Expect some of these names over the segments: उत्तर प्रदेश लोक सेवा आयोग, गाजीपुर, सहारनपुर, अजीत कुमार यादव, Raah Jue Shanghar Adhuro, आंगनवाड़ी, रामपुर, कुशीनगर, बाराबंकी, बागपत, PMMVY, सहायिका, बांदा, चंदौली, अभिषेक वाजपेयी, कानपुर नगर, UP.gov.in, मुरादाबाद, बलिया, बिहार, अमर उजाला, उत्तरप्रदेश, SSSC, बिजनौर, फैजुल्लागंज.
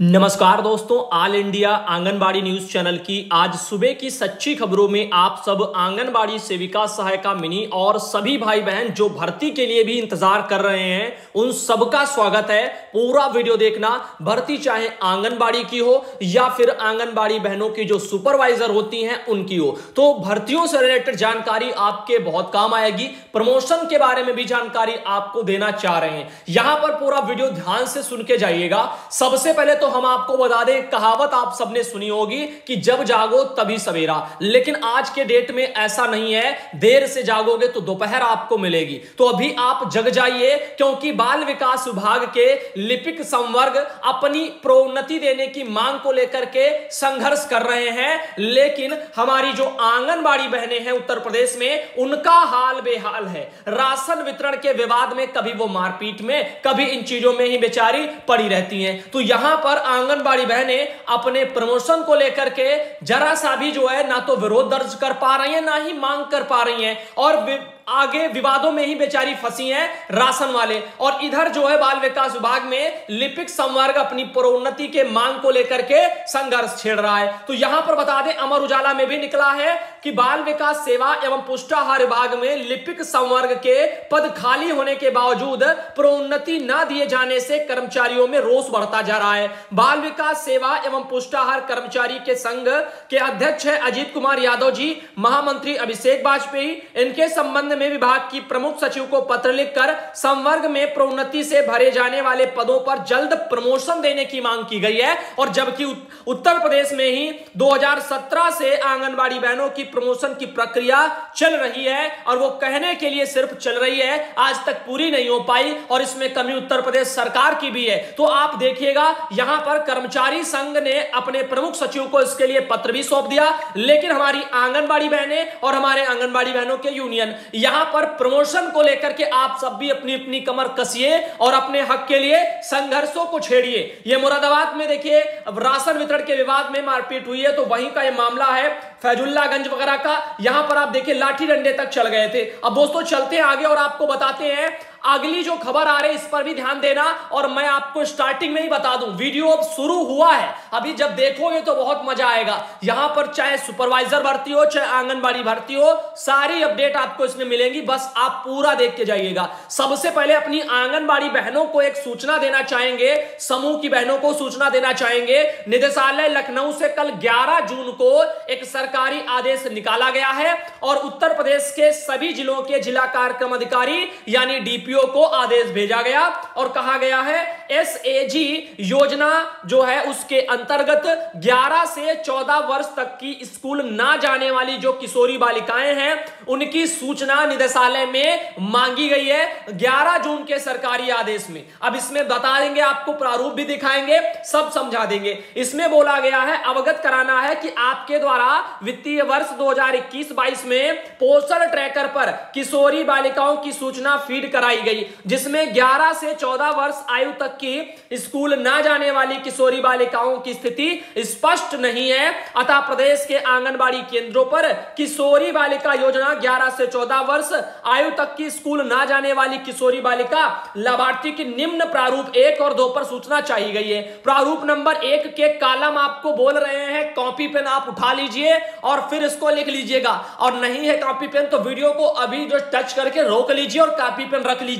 नमस्कार दोस्तों, all India आंगनवाड़ी news channel की आज सुबह की सच्ची खबरों में आप सब आंगनवाड़ी सेविका, सहायिका, मिनी और सभी भाई बहन जो भर्ती के लिए भी इंतजार कर रहे हैं उन सबका स्वागत है। पूरा वीडियो देखना। भर्ती चाहे आंगनवाड़ी की हो या फिर आंगनवाड़ी बहनों की जो सुपरवाइजर होती हैं उनकी हो, तो भर्तियों से रिलेटेड जानकारी आपके बहुत काम आएगी। प्रमोशन के बारे में भी जानकारी आपको देना चाह रहे हैं। यहां पर पूरा वीडियो ध्यान से सुन के जाइएगा। सबसे पहले तो हम आपको बता दें, कहावत आप सबने सुनी होगी कि जब जागो तभी सवेरा, लेकिन आज के डेट में ऐसा नहीं है। देर से जागोगे तो दोपहर आपको मिलेगी। तो अभी आप जग जाइए, क्योंकि बाल विकास विभाग के लिपिक संवर्ग अपनी प्रोन्नति देने की मांग को लेकर के संघर्ष कर रहे हैं, लेकिन हमारी जो आंगनबाड़ी बहनें हैं उत्तर प्रदेश में उनका हाल बेहाल है। राशन वितरण के विवाद में कभी वो मारपीट में, कभी इन चीजों में ही बेचारी पड़ी रहती है। तो यहां पर आंगनबाड़ी बहनें अपने प्रमोशन को लेकर के जरा सा भी जो है ना तो विरोध दर्ज कर पा रही हैं, ना ही मांग कर पा रही हैं, और आगे विवादों में ही बेचारी फंसी है राशन वाले। और इधर जो है बाल विकास विभाग में लिपिक संवर्ग अपनी प्रोन्नति के मांग को लेकर के संघर्ष छेड़ रहा है। तो यहां पर बता दें, अमर उजाला में भी निकला है कि बाल विकास सेवा एवं पुष्टाहार विभाग में लिपिक संवर्ग के पद खाली होने के बावजूद प्रोन्नति ना दिए जाने से कर्मचारियों में रोष बढ़ता जा रहा है। बाल विकास सेवा एवं पुष्टाहार कर्मचारी के संघ के अध्यक्ष है अजीत कुमार यादव जी, महामंत्री अभिषेक वाजपेयी। इनके संबंध में विभाग की प्रमुख सचिव को पत्र लिखकर संवर्ग में प्रोन्नति से भरे जाने वाले पदों पर जल्द प्रमोशन देने की मांग की गई है। और जबकि उत्तर प्रदेश में ही 2017 से आंगनवाड़ी बहनों की प्रमोशन की प्रक्रिया चल रही है, और वो कहने के लिए सिर्फ चल रही है, आज तक पूरी नहीं हो पाई, और इसमें कमी उत्तर प्रदेश सरकार की भी है। तो आप देखिएगा, यहां पर कर्मचारी संघ ने अपने प्रमुख सचिव को इसके लिए पत्र भी सौंप दिया, लेकिन हमारी आंगनवाड़ी बहनें और हमारे आंगनवाड़ी बहनों के यूनियन यहां पर प्रमोशन को लेकर के आप सब भी अपनी अपनी कमर कसिए और अपने हक के लिए संघर्षों को छेड़िए। ये मुरादाबाद में देखिए राशन वितरण के विवाद में मारपीट हुई है, तो वहीं का ये मामला है फैजुल्लागंज वगैरह का। यहां पर आप देखिए लाठी डंडे तक चल गए थे। अब दोस्तों चलते हैं आगे और आपको बताते हैं अगली जो खबर आ रही है इस पर भी ध्यान देना। और मैं आपको स्टार्टिंग में ही बता दूं, वीडियो अब शुरू हुआ है, अभी जब देखोगे तो बहुत मजा आएगा। यहां पर चाहे सुपरवाइजर भर्ती हो, चाहे आंगनबाड़ी भर्ती हो, सारी अपडेट आपको इसमें मिलेंगी। बस आप पूरा देख के जाइएगा। सबसे पहले अपनी आंगनबाड़ी बहनों को एक सूचना देना चाहेंगे, समूह की बहनों को सूचना देना चाहेंगे। निदेशालय लखनऊ से कल 11 जून को एक सरकारी आदेश निकाला गया है, और उत्तर प्रदेश के सभी जिलों के जिला कार्यक्रम अधिकारी यानी डीपी को आदेश भेजा गया, और कहा गया है एसएजी योजना जो है उसके अंतर्गत 11 से 14 वर्ष तक की स्कूल ना जाने वाली जो किशोरी बालिकाएं हैं उनकी सूचना निदेशालय में मांगी गई है 11 जून के सरकारी आदेश में। अब इसमें बता देंगे, आपको प्रारूप भी दिखाएंगे, सब समझा देंगे। इसमें बोला गया है, अवगत कराना है कि आपके द्वारा वित्तीय वर्ष 2021-22 में पोस्टल ट्रैकर पर किशोरी बालिकाओं की सूचना फीड कराई गई, जिसमें 11 से 14 वर्ष आयु तक की स्कूल ना जाने वाली किशोरी बालिकाओं की स्थिति स्पष्ट नहीं है। अतः प्रदेश के आंगनबाड़ी केंद्रों पर किशोरी बालिका योजना 11 से 14 वर्ष आयु तक की स्कूल ना जाने वाली किशोरी बालिका लाभार्थी की निम्न प्रारूप 1 और 2 पर सूचना चाहिए गई है। प्रारूप नंबर 1 के कालम आपको बोल रहे हैं, कॉपी पेन आप उठा लीजिए और फिर इसको लिख लीजिएगा, और नहीं है कॉपी पेन तो वीडियो को अभी जो टच करके रोक लीजिए और कॉपी पेन रख लीजिए।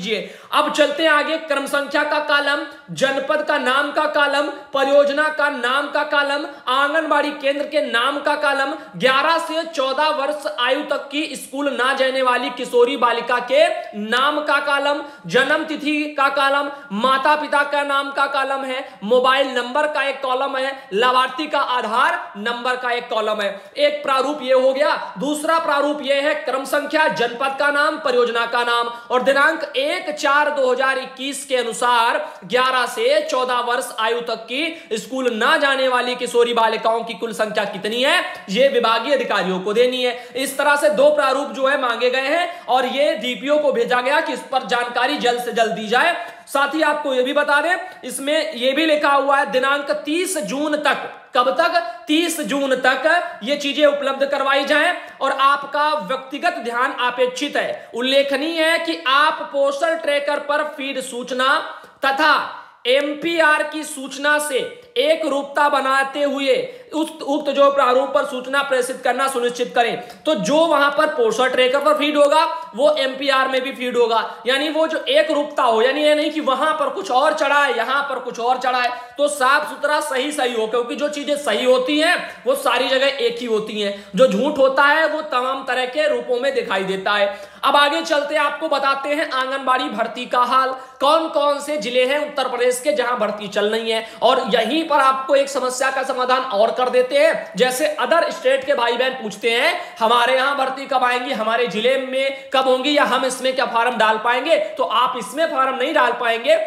अब चलते हैं आगे। क्रम संख्या का कालम, जनपद का नाम का कालम, परियोजना का नाम का कालम, आंगनबाड़ी केंद्र के नाम का कालम, 11 से 14 वर्ष आयु तक की स्कूल ना जाने वाली किशोरी बालिका के नाम का कालम, जन्म तिथि का कालम, माता पिता का नाम का कालम है, मोबाइल नंबर का एक कॉलम है, लाभार्थी का आधार नंबर का एक कॉलम है। एक प्रारूप यह हो गया। दूसरा प्रारूप यह है, क्रम संख्या, जनपद का नाम, परियोजना का नाम और दिनांक 1/4/2021 के अनुसार 11 से 14 वर्ष आयु तक की स्कूल ना जाने वाली किशोरी बालिकाओं की कुल संख्या कितनी है, यह विभागीय अधिकारियों को देनी है। इस तरह से 2 प्रारूप जो है मांगे गए हैं, और यह डीपीओ को भेजा गया कि इस पर जानकारी जल्द से जल्द दी जाए। साथ ही आपको यह भी बता दें, इसमें यह भी लिखा हुआ है दिनांक 30 जून तक, कब तक, 30 जून तक ये चीजें उपलब्ध करवाई जाएं, और आपका व्यक्तिगत ध्यान अपेक्षित है। उल्लेखनीय है कि आप पोस्टल ट्रैकर पर फीड सूचना तथा एमपीआर की सूचना से एक रूपता बनाते हुए उक्त जो प्रारूप पर सूचना प्रेषित करना सुनिश्चित करें। तो जो वहां पर पोस्टर ट्रैकर पर फीड होगा वो एमपीआर में भी फीड होगा, यानी वो जो एक रूपता हो, यानी ये नहीं कि वहां पर कुछ और चढ़ा है यहां पर कुछ और चढ़ा है, तो साफ सुथरा सही हो, क्योंकि जो चीजें सही होती हैं वो सारी जगह एक ही होती हैं, जो झूठ होता है वो तमाम तरह के रूपों में दिखाई देता है। अब आगे चलते आपको बताते हैं आंगनवाड़ी भर्ती का हाल, कौन कौन से जिले हैं उत्तर प्रदेश के जहां भर्ती चल रही है, और यहीं पर आपको एक समस्या का समाधान और कर देते हैं। जैसे अदर स्टेट के भाई बहन पूछते हैं हमारे यहां भर्ती कब आएंगी, हमारे जिले में कब होंगी, या हम इसमें क्या फॉर्म डाल पाएंगे, तो आप इसमें फॉर्म नहीं डाल पाएंगे।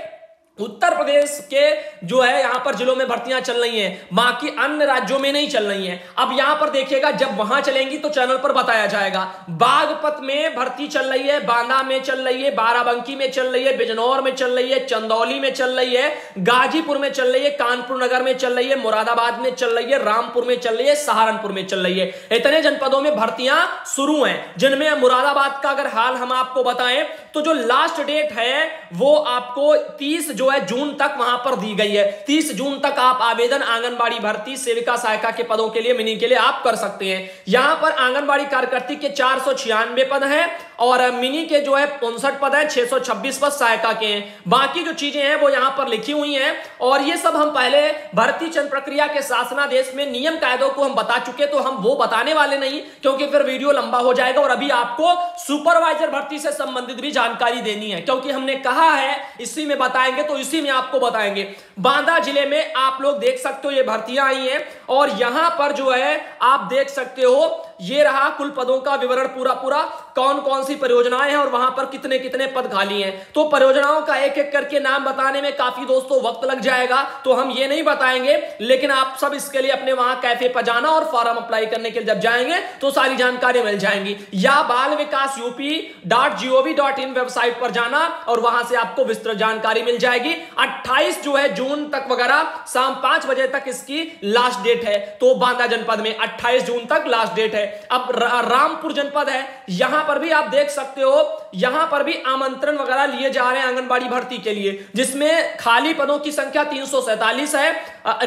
उत्तर प्रदेश के जो है यहां पर जिलों में भर्तियां चल रही हैं, बाकी अन्य राज्यों में नहीं चल रही हैं। अब यहां पर देखिएगा जब वहां चलेंगी तो चैनल पर बताया जाएगा। बागपत में भर्ती चल रही है, बांदा में चल रही है, बाराबंकी में चल रही है, बिजनौर में चल रही है, चंदौली में चल रही है, गाजीपुर में चल रही है, कानपुर नगर में चल रही है, मुरादाबाद में चल रही है, रामपुर में चल रही है, सहारनपुर में चल रही है। इतने जनपदों में भर्तियां शुरू हैं, जिनमें मुरादाबाद का अगर हाल हम आपको बताएं तो जो लास्ट डेट है वो आपको 30 जून तक वहां पर दी गई है। 30 जून तक आप आवेदन आंगनबाड़ी भर्ती सेविका सहायिका के पदों के लिए, मिनी के लिए आप कर सकते हैं। यहां पर आंगनबाड़ी कार्यकर्ती के 496 पद हैं और मिनी के जो है 59 पद हैं, 626 पद सहायिका के हैं। बाकी जो चीजें हैं वो यहां पर लिखी हुई हैं और ये सब हम पहले भर्ती चयन प्रक्रिया के शासनादेश में नियम कायदों को हम बता चुके, तो हम वो बताने वाले नहीं क्योंकि फिर वीडियो लंबा हो जाएगा, और अभी आपको सुपरवाइजर भर्ती से संबंधित भी जानकारी देनी है क्योंकि हमने कहा है इसी में बताएंगे तो इसी में आपको बताएंगे। बांदा जिले में आप लोग देख सकते हो ये भर्तियां आई हैं और यहां पर जो है आप देख सकते हो ये रहा कुल पदों का विवरण पूरा पूरा, कौन कौन सी परियोजनाएं हैं और वहां पर कितने कितने पद खाली हैं। तो परियोजनाओं का एक एक करके नाम बताने में काफी दोस्तों वक्त लग जाएगा तो हम ये नहीं बताएंगे, लेकिन आप सब इसके लिए अपने वहां कैफे पर जाना और फॉर्म अप्लाई करने के लिए जब जाएंगे तो सारी जानकारी मिल जाएंगी, या बाल विकास UP.gov.in वेबसाइट पर जाना और वहां से आपको विस्तृत जानकारी मिल जाएगी। 28 जो है जून तक वगैरह शाम 5 बजे तक इसकी लास्ट डेट है। तो बांदा जनपद में 28 जून तक लास्ट डेट है। अब रामपुर जनपद है, यहां पर भी आप देख सकते हो, यहां पर भी आमंत्रण वगैरह लिए जा रहे हैं आंगनबाड़ी भर्ती के लिए, जिसमें खाली पदों की संख्या 347 है,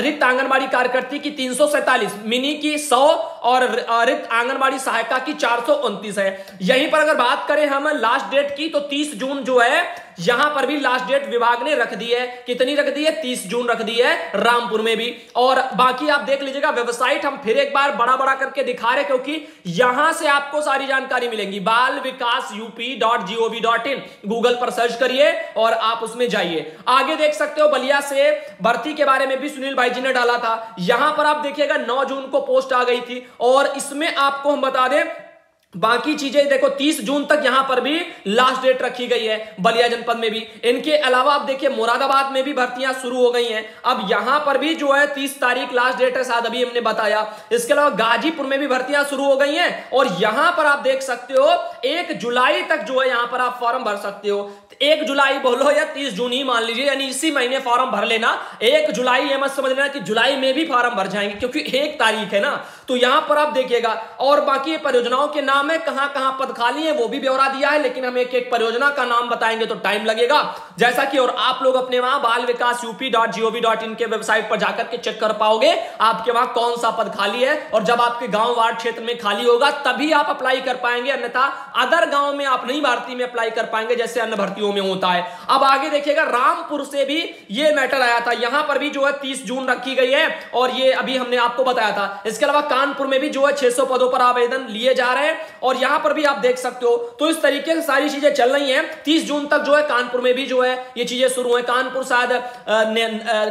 रिक्त आंगनबाड़ी कार्यकर्ती की 347, मिनी की 100 और रिक्त आंगनबाड़ी सहायिका की 429 है। यहीं पर अगर बात करें हम लास्ट डेट की तो 30 जून जो है यहां पर भी लास्ट डेट विभाग ने रख दी है। कितनी रख दी है? 30 जून रख दी है रामपुर में भी। और बाकी आप देख लीजिएगा वेबसाइट हम फिर एक बार बड़ा बड़ा करके दिखा रहे क्योंकि यहां से आपको सारी जानकारी मिलेगी। बाल विकास UP.gov.in गूगल पर सर्च करिए और आप उसमें जाइए। आगे देख सकते हो बलिया से भर्ती के बारे में भी सुनील भाई जी ने डाला था, यहां पर आप देखिएगा 9 जून को पोस्ट आ गई थी। और इसमें आपको हम बता दें बाकी चीजें देखो 30 जून तक यहां पर भी लास्ट डेट रखी गई है बलिया जनपद में भी। इनके अलावा आप देखिए मुरादाबाद में भी भर्तियां शुरू हो गई हैं, अब यहां पर भी जो है 30 तारीख लास्ट डेट है, शायद अभी हमने बताया। इसके अलावा गाजीपुर में भी भर्तियां शुरू हो गई हैं और यहां पर आप देख सकते हो 1 जुलाई तक जो है यहां पर आप फॉर्म भर सकते हो। 1 जुलाई बोलो या 30 जून ही मान लीजिए, यानी इसी महीने फॉर्म भर लेना। 1 जुलाई ये मत समझ लेना कि जुलाई में भी फॉर्म भर जाएंगे क्योंकि 1 तारीख है ना। तो यहां पर आप देखिएगा और बाकी परियोजनाओं के नाम में कहां-कहां पद खाली है वो भी ब्यौरा दिया है, लेकिन हम एक-एक परियोजना का नाम बताएंगे तो टाइम लगेगा जैसा कि। और आप लोग अपने वहां बाल विकास UP.gov.in के वेबसाइट पर जाकर के चेक कर पाओगे आपके वहां कौन सा पद खाली है, और जब आपके गांव वार्ड क्षेत्र में खाली होगा तभी आप अप्लाई कर पाएंगे, अन्यथा अदर गांव में आप नहीं भर्ती में अप्लाई कर पाएंगे जैसे अन्य भर्तियों में होता है। अब आगे देखिएगा रामपुर से भी यह मैटर आया था, यहां पर भी जो है 30 जून रखी गई है और ये अभी हमने आपको बताया था। इसके अलावा कानपुर में भी जो है 600 पदों पर आवेदन लिए जा रहे हैं और यहां पर भी आप देख सकते हो। तो इस तरीके से सारी चीजें चल रही हैं। 30 जून तक जो है कानपुर में भी जो है ये चीजें शुरू हैं, कानपुर शायद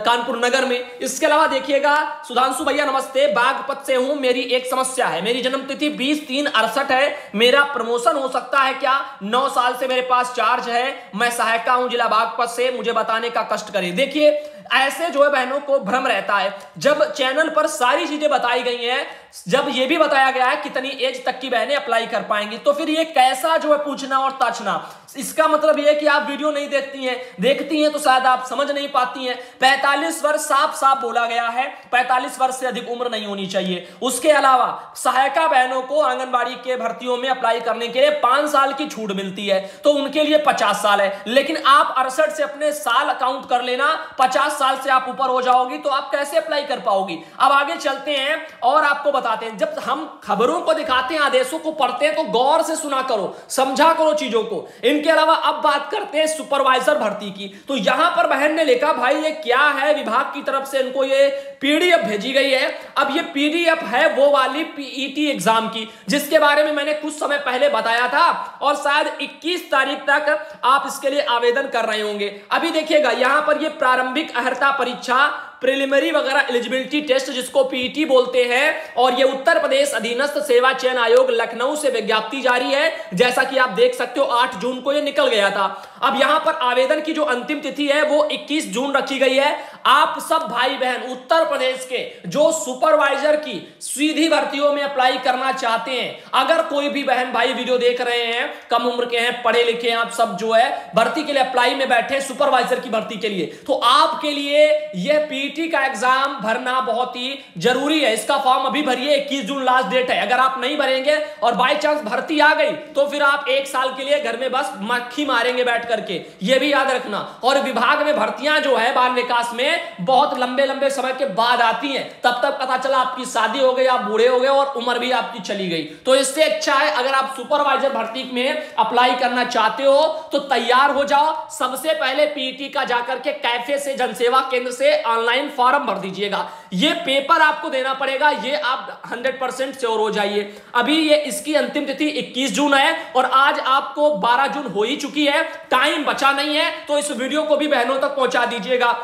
कानपुर नगर में। इसके अलावा देखिएगा सुधांशु भैया नमस्ते, बागपत से हूं, मेरी एक समस्या है, मेरी जन्मतिथि 20/3/68 है, मेरा प्रमोशन हो सकता है क्या? 9 साल से मेरे पास चार्ज है, मैं सहायिका हूं जिला बागपत से, मुझे बताने का कष्ट करें। देखिए ऐसे जो है बहनों को भ्रम रहता है, जब चैनल पर सारी चीजें बताई गई हैं, जब यह भी बताया गया है कितनी एज तक की बहनें अप्लाई कर पाएंगी, तो फिर ये कैसा जो है पूछना और ताछना। इसका मतलब यह है कि आप वीडियो नहीं देखती हैं, देखती हैं तो शायद आप समझ नहीं पाती हैं। 45 वर्ष साफ साफ बोला गया है, 45 वर्ष से अधिक उम्र नहीं होनी चाहिए। उसके अलावा सहायिका बहनों को आंगनबाड़ी के भर्तियों में अप्लाई करने के लिए 5 साल की छूट मिलती है, तो उनके लिए 50 साल है, लेकिन आप 68 से अपने साल अकाउंट कर लेना, 50 साल से आप ऊपर हो जाओगी तो आप कैसे अप्लाई कर पाओगी। अब आगे चलते हैं और आपको बताते हैं, जब हम खबरों को दिखाते हैं, आदेशों को पढ़ते हैं तो गौर से सुना करो, समझा करो चीजों को। इनके अलावा अब बात करते हैं सुपरवाइजर भर्ती की। तो यहां पर बहन ने लिखा, भाई ये क्या है, विभाग की तरफ से इनको ये पीडीएफ भेजी गई है। अब ये पीडीएफ है वो वाली पीईटी एग्जाम की, जिसके बारे में मैंने कुछ समय पहले बताया था, और शायद 21 तारीख तक आप इसके लिए आवेदन कर रहे होंगे। अभी देखिएगा यहां पर ये प्रारंभिक अहर्ता परीक्षा, प्रिलिमिनरी वगैरह एलिजिबिलिटी टेस्ट, जिसको पीईटी बोलते हैं, और ये उत्तर प्रदेश अधीनस्थ सेवा चयन आयोग लखनऊ से विज्ञप्ति जारी है। जैसा कि आप देख सकते हो 8 जून को ये निकल गया था। अब यहां पर आवेदन की जो अंतिम तिथि है वो 21 जून रखी गई है। आप सब भाई बहन उत्तर प्रदेश के जो सुपरवाइजर की सीधी भर्तियों में अप्लाई करना चाहते हैं, अगर कोई भी बहन भाई वीडियो देख रहे हैं, कम उम्र के हैं, पढ़े लिखे हैं, आप सब जो है भर्ती के लिए अप्लाई में बैठे सुपरवाइजर की भर्ती के लिए, तो आपके लिए यह पीटी का एग्जाम भरना बहुत ही जरूरी है। इसका फॉर्म अभी भरिए, 21 जून लास्ट डेट है। अगर आप नहीं भरेंगे और बाय चांस भर्ती आ गई तो फिर आप 1 साल के लिए घर में बस मक्खी मारेंगे बैठ करके, यह भी याद रखना। और विभाग में भर्तियां जो है बाल विकास में बहुत लंबे लंबे समय के बाद आती हैं, तब तक पता चला आपकी शादी हो गई, आप बूढ़े हो गए और उम्र भी आपकी चली गई। तो इससे अच्छा है अगर आप सुपरवाइजर भर्ती में अप्लाई करना चाहते हो तो तैयार हो जाओ। सबसे पहले पीटी का जाकर के कैफे से, जनसेवा केंद्र से ऑनलाइन फॉर्म भर दीजिएगा। ये पेपर आपको देना पड़ेगा, ये आप 100% श्योर हो जाइए। अभी ये इसकी अंतिम तिथि 21 जून है और आज आपको 12 जून हो ही चुकी है, टाइम बचा नहीं है, तो इस वीडियो को भी बहनों तक पहुंचा दीजिएगा।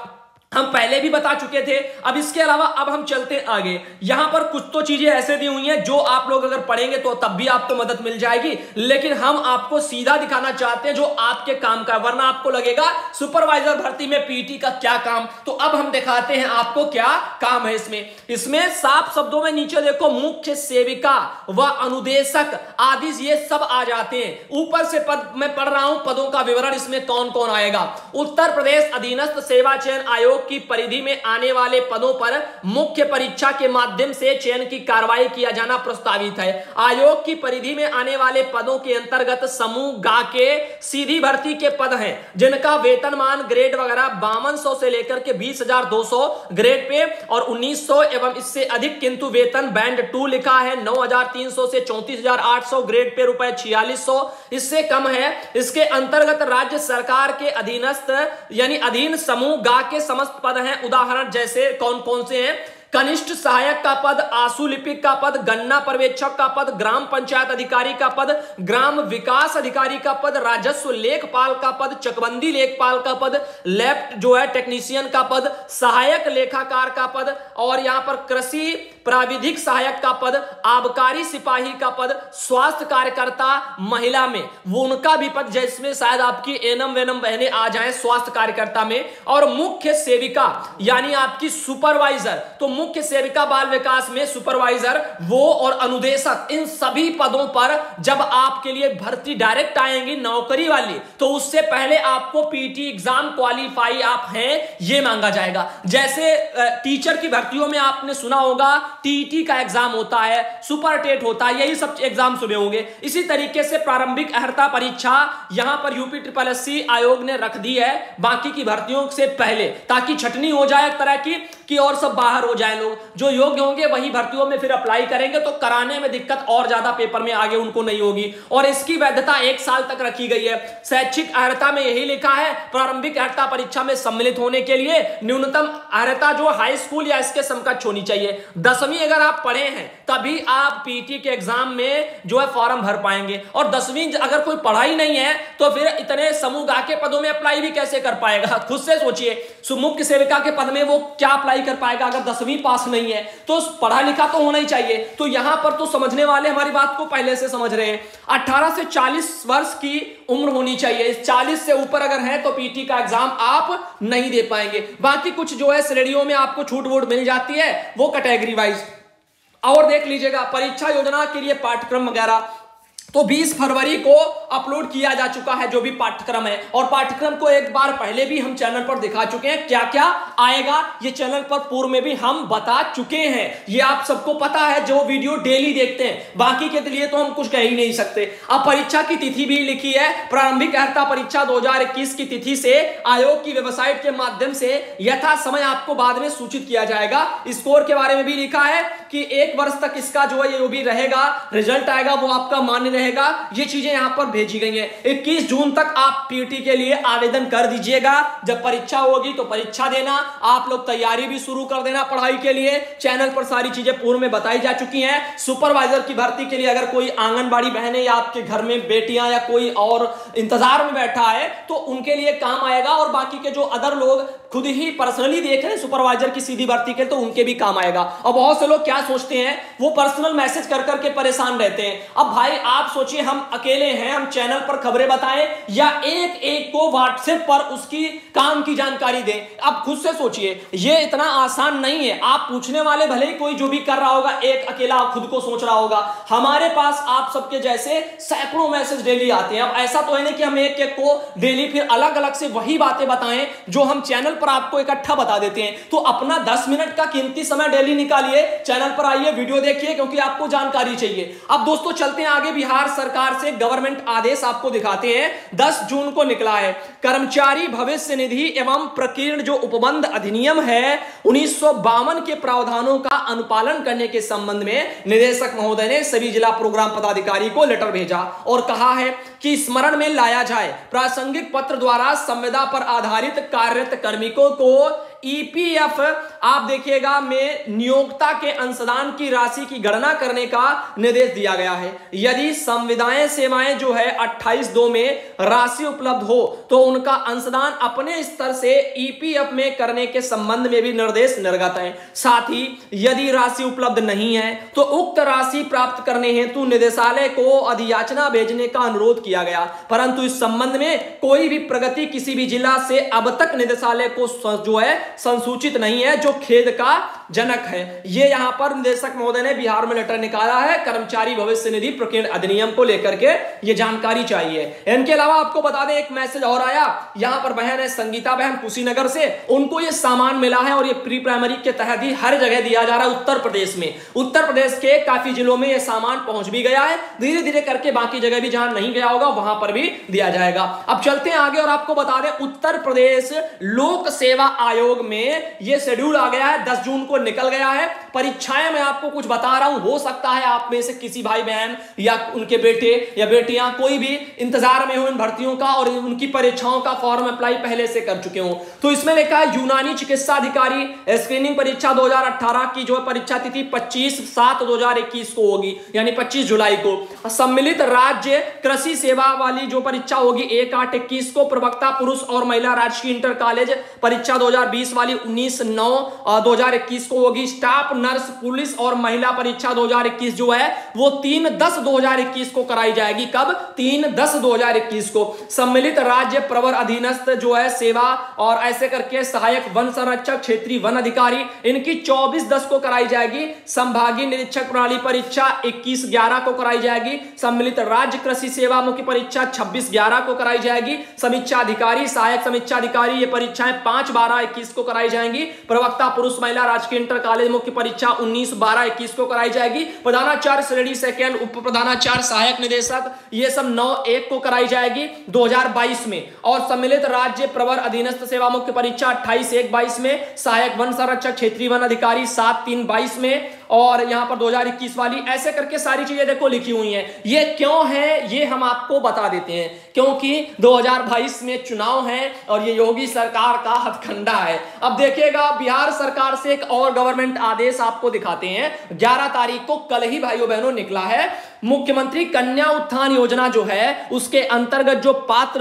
हम पहले भी बता चुके थे। अब इसके अलावा अब हम चलते आगे, यहां पर कुछ तो चीजें ऐसे दी हुई हैं जो आप लोग अगर पढ़ेंगे तो तब भी आपको मदद मिल जाएगी, लेकिन हम आपको सीधा दिखाना चाहते हैं जो आपके काम का, वरना आपको लगेगा सुपरवाइजर भर्ती में पीटी का क्या काम। तो अब हम दिखाते हैं आपको क्या काम है इसमें। इसमें साफ शब्दों में नीचे देखो, मुख्य सेविका व अनुदेशक आदि ये सब आ जाते हैं। ऊपर से पद मैं पढ़ रहा हूं, पदों का विवरण इसमें कौन कौन आएगा। उत्तर प्रदेश अधीनस्थ सेवा चयन आयोग की परिधि में आने वाले पदों पर मुख्य परीक्षा के माध्यम से चयन की कार्रवाई किया जाना प्रस्तावित है। आयोग की परिधि में आने वाले पदों के अंतर्गत समूह गा के सीधी भर्ती के पद हैं, जिनका वेतनमान ग्रेड वगैरह 5200 से लेकर के 20200 ग्रेड पे और 1900 एवं इससे अधिक, किंतु वेतन बैंड 2 लिखा है 9300 से 34800 ग्रेड पे ₹4600 इससे कम है। इसके अंतर्गत राज्य सरकार के अधीनस्थ यानी अधीन समूह गा के समस्त पद हैं। उदाहरण जैसे कौन कौन से हैं, कनिष्ठ सहायक का पद, आंसू लिपिक का पद, गन्ना पर्यवेक्षक का पद, ग्राम पंचायत अधिकारी का पद, ग्राम विकास अधिकारी का पद, राजस्व लेखपाल का पद, चकबंदी लेखपाल का पद, लैब जो है टेक्नीशियन का पद, सहायक लेखाकार का पद, और यहां पर कृषि प्राविधिक सहायक का पद, आबकारी सिपाही का पद, स्वास्थ्य कार्यकर्ता महिला में वो उनका भी पद, जिसमें शायद आपकी एनम वेनम बहने आ जाए स्वास्थ्य कार्यकर्ता में, और मुख्य सेविका यानी आपकी सुपरवाइजर, तो मुख्य सेविका बाल विकास में, सुपरवाइजर वो और अनुदेशक, इन सभी पदों पर जब आपके लिए भर्ती डायरेक्ट आएंगी नौकरी वाली, तो उससे पहले आपको पीटी एग्जाम क्वालिफाई आप हैं ये मांगा जाएगा। जैसे टीचर की भर्तियों में आपने सुना होगा टीटी का एग्जाम होता है, सुपर टेट होता है, यही सब एग्जाम सुने होंगे। इसी तरीके से प्रारंभिक अहर्ता परीक्षा यहां पर यूपी SSSC आयोग ने रख दी है बाकी की भर्तियों से पहले, ताकि छटनी हो जाए एक तरह की और सब बाहर हो जाए। लोग जो योग्य होंगे वही भर्तियों में फिर अप्लाई करेंगे, तो कराने में दिक्कत और ज्यादा पेपर में आगे उनको नहीं होगी। और इसकी वैधता 1 साल तक रखी गई है। शैक्षिक अहर्ता में यही लिखा है, प्रारंभिक अहर्ता परीक्षा में सम्मिलित होने के लिए न्यूनतम अहर्ता जो हाई स्कूल या इसके समकक्ष होनी चाहिए, 10वीं अगर आप पढ़े हैं तभी आप पीटी के एग्जाम में जो है फॉर्म भर पाएंगे। और 10वीं अगर कोई पढ़ाई नहीं है तो फिर इतने समूह के पदों में अप्लाई भी कैसे कर पाएगा, खुद से सोचिए। मुख्य सेविका के पद में वो क्या अप्लाई कर पाएगा अगर 10वीं पास नहीं है, तो पढ़ा लिखा तो होना ही चाहिए। तो यहां पर तो समझने वाले हमारी बात को पहले से समझ रहे हैं, 18 से 40 वर्ष की उम्र होनी चाहिए। 40 से ऊपर अगर है तो पीटी का एग्जाम आप नहीं दे पाएंगे। बाकी कुछ जो है श्रेणियों में आपको छूट वोट मिल जाती है, वो कैटेगरी वाइज। और देख लीजिएगा परीक्षा योजना के लिए पाठ्यक्रम वगैरह, तो 20 फरवरी को अपलोड किया जा चुका है जो भी पाठ्यक्रम है। और पाठ्यक्रम को एक बार पहले भी हम चैनल पर दिखा चुके हैं, क्या क्या आएगा ये चैनल पर पूर्व में भी हम बता चुके हैं, ये आप सबको पता है जो वीडियो डेली देखते हैं। बाकी के लिए तो हम कुछ कह ही नहीं सकते। अब परीक्षा की तिथि भी लिखी है, प्रारंभिक अर्हता परीक्षा 2021 की तिथि से आयोग की वेबसाइट के माध्यम से यथा समय आपको बाद में सूचित किया जाएगा। स्कोर के बारे में भी लिखा है कि 1 वर्ष तक इसका जो है ये भी रहेगा, रिजल्ट आएगा वो आपका मान्य रहेगा। ये चीजें यहां पर भेजी गई हैं। 21 जून तक आप पीटी के लिए आवेदन कर दीजिएगा। जब परीक्षा होगी तो परीक्षा देना, आप लोग तैयारी भी शुरू कर देना पढ़ाई के लिए। चैनल पर सारी चीजें पूर्व में बताई जा चुकी हैं। सुपरवाइजर की भर्ती के लिए अगर कोई आंगनवाड़ी बहनें या आपके घर में बेटियां या कोई और इंतजार में बैठा है तो उनके लिए काम आएगा। और बाकी के जो अदर लोग खुद ही पर्सनली देख रहे हैं सुपरवाइजर की सीधी भर्ती के, तो उनके भी काम आएगा। और बहुत से लोग क्या सोचते हैं, वो पर्सनल मैसेज कर करके परेशान रहते हैं। अब भाई आप सोचिए, हम अकेले हैं, हम चैनल पर खबरें बताएं या एक एक को व्हाट्सएप पर उसकी काम की जानकारी दें? आप खुद से सोचिए, ये इतना आसान नहीं है। आप पूछने वाले भले ही कोई जो भी कर रहा होगा, एक अकेला खुद को सोच रहा होगा। हमारे पास आप सबके जैसे सैकड़ों मैसेज डेली आते हैं। अब ऐसा तो है नहीं कि हम एक एक को डेली फिर अलग अलग से वही बातें बताएं जो हम चैनल पर आपको इकट्ठा बता देते हैं। तो अपना 10 मिनट का कीमती समय डेली निकालिए, चैनल पर आइए, वीडियो देखिए, क्योंकि आपको जानकारी चाहिए। अब दोस्तों चलते हैं आगे। बिहार सरकार से गवर्नमेंट आदेश आपको दिखाते हैं, 10 जून को निकला है। कर्मचारी भविष्य निधि एवं प्रकीर्ण जो उपबंध अधिनियम है 1952 के प्रावधानों का अनुपालन करने के संबंध में निदेशक महोदय ने सभी जिला प्रोग्राम पदाधिकारी को लेटर भेजा और कहा है कि स्मरण में लाया जाए प्रासंगिक पत्र द्वारा संविदा पर आधारित कार्यरत कार्मिकों को ईपीएफ आप देखिएगा में नियोक्ता के अंशदान की राशि की गणना करने का निर्देश दिया गया है। यदि संविदाएं सेवाएं जो है 28/2 में राशि उपलब्ध हो तो उनका अंशदान अपने स्तर से ईपीएफ में करने के संबंध में भी निर्देश निर्गत है। साथ ही यदि राशि उपलब्ध नहीं है तो उक्त राशि प्राप्त करने हेतु निदेशालय को अधियाचना भेजने का अनुरोध किया गया, परंतु इस संबंध में कोई भी प्रगति किसी भी जिला से अब तक निदेशालय को जो है संसूचित नहीं है, जो खेद का जनक है। ये यहां पर निदेशक महोदय ने बिहार में लेटर निकाला है कर्मचारी भविष्य निधि प्रकीर्ण अधिनियम को लेकर के, ये जानकारी चाहिए। इनके अलावा आपको बता दें एक मैसेज और आया, यहां पर बहन है संगीता बहन कुशीनगर से, उनको ये सामान मिला है और ये प्री प्राइमरी के तहत ही हर जगह दिया जा रहा है उत्तर प्रदेश में। उत्तर प्रदेश के काफी जिलों में यह सामान पहुंच भी गया है, धीरे धीरे करके बाकी जगह भी जहां नहीं गया होगा वहां पर भी दिया जाएगा। अब चलते हैं आगे और आपको बता दें उत्तर प्रदेश लोक सेवा आयोग में ये शेड्यूल आ गया है, 10 जून को निकल गया है। परीक्षाएं मैं आपको कुछ बता रहा हूं, हो सकता है आप में से किसी भाई बहन या उनके बेटे या बेटियां कोई भी इंतजार में हो इन भर्तियों का और उनकी परीक्षाओं का फॉर्म अप्लाई पहले से कर चुके हों। तो इसमें लिखा है यूनानी चिकित्सा अधिकारी स्क्रीनिंग परीक्षा 2018 की जो परीक्षा तिथि 25/7/2021 को होगी, यानी 25 जुलाई को। सम्मिलित राज्य कृषि सेवा वाली जो परीक्षा होगी 1/8/21 को। प्रवक्ता पुरुष और महिला राजकीय इंटर कॉलेज परीक्षा 2020 वाली 19/9/2021 को होगी। स्टाफ नर्स पुलिस और महिला परीक्षा 2021 जो है वो 3/10/2021 को कराई जाएगी। कब? 3/10/2021 को। सम्मिलित राज्य प्रवर अधीनस्थ जो है सेवा और ऐसे करके सहायक वन संरक्षक क्षेत्रीय वन अधिकारी, इनकी 24/10 को कराई जाएगी। संभागीय निरीक्षक प्रणाली परीक्षा 21/11 को कराई जाएगी। सम्मिलित राज्य कृषि सेवा मुख्य परीक्षा 26/11 को कराई जाएगी। समीक्षा अधिकारी सहायक समीक्षा अधिकारी ये परीक्षाएं 5/12/21 को कराई जाएंगी। प्रवक्ता पुरुष महिला राजकीय इंटर कॉलेज मुख्य परीक्षा 19/12/21 को कराई जाएगी। प्रधानाचार्य श्रेणी सेकंड उप प्रधानाचार्य सहायक निदेशक ये सब 9/1 को कराई जाएगी 2022 में। और सम्मिलित राज्य प्रवर अधीनस्थ सेवा मुख्य परीक्षा 28/1/22 में। सहायक वन संरक्षक क्षेत्रीय वन अधिकारी 7/3/22 में और यहां पर 2021 वाली, ऐसे करके सारी चीजें देखो लिखी हुई है। ये क्यों है ये हम आपको बता देते हैं, क्योंकि 2022 में चुनाव है और ये योगी सरकार का हथकंडा है। अब देखिएगा बिहार सरकार से एक और गवर्नमेंट आदेश आपको दिखाते हैं, 11 तारीख को कल ही भाइयों बहनों निकला है। मुख्यमंत्री कन्या उत्थान योजना जो है उसके अंतर्गत जो पात्र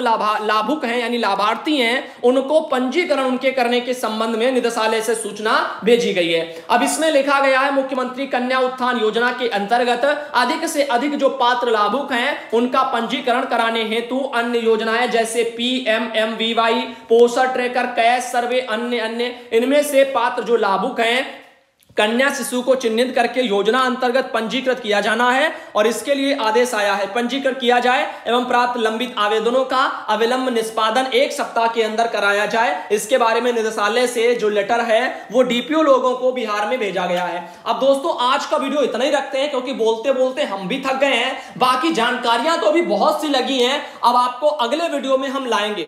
लाभुक हैं यानी लाभार्थी हैं उनको पंजीकरण उनके करने के संबंध में निदेशालय से सूचना भेजी गई है। अब इसमें लिखा गया है मुख्यमंत्री कन्या उत्थान योजना के अंतर्गत अधिक से अधिक जो पात्र लाभुक हैं उनका पंजीकरण कराने हेतु अन्य योजनाएं जैसे PMMVY पोषण ट्रैकर कैश सर्वे अन्य इनमें से पात्र जो लाभुक हैं कन्या शिशु को चिन्हित करके योजना अंतर्गत पंजीकृत किया जाना है और इसके लिए आदेश आया है, पंजीकृत किया जाए एवं प्राप्त लंबित आवेदनों का अविलंब निष्पादन 1 सप्ताह के अंदर कराया जाए। इसके बारे में निदेशालय से जो लेटर है वो डीपीओ लोगों को बिहार में भेजा गया है। अब दोस्तों आज का वीडियो इतना ही रखते हैं क्योंकि बोलते बोलते हम भी थक गए हैं, बाकी जानकारियां तो अभी बहुत सी लगी हैं। अब आपको अगले वीडियो में हम लाएंगे।